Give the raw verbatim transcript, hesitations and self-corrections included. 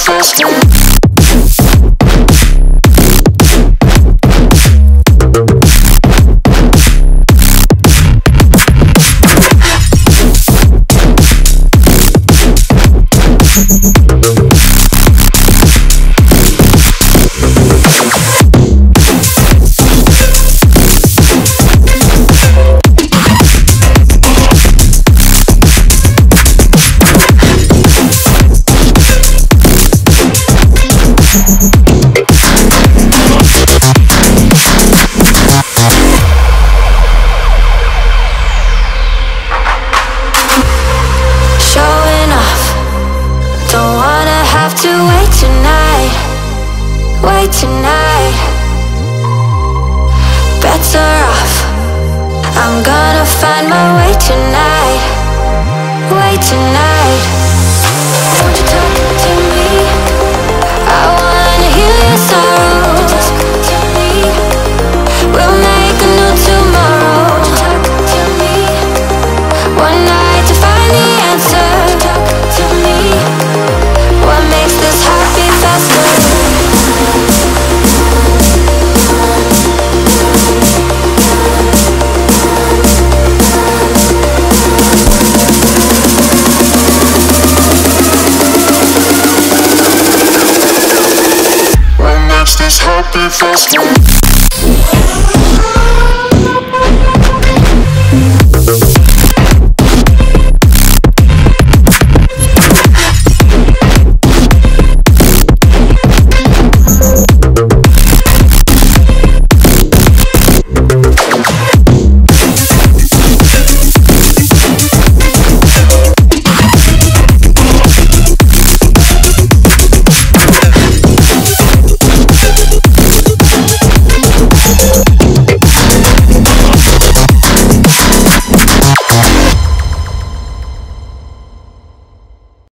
first one. Let's go.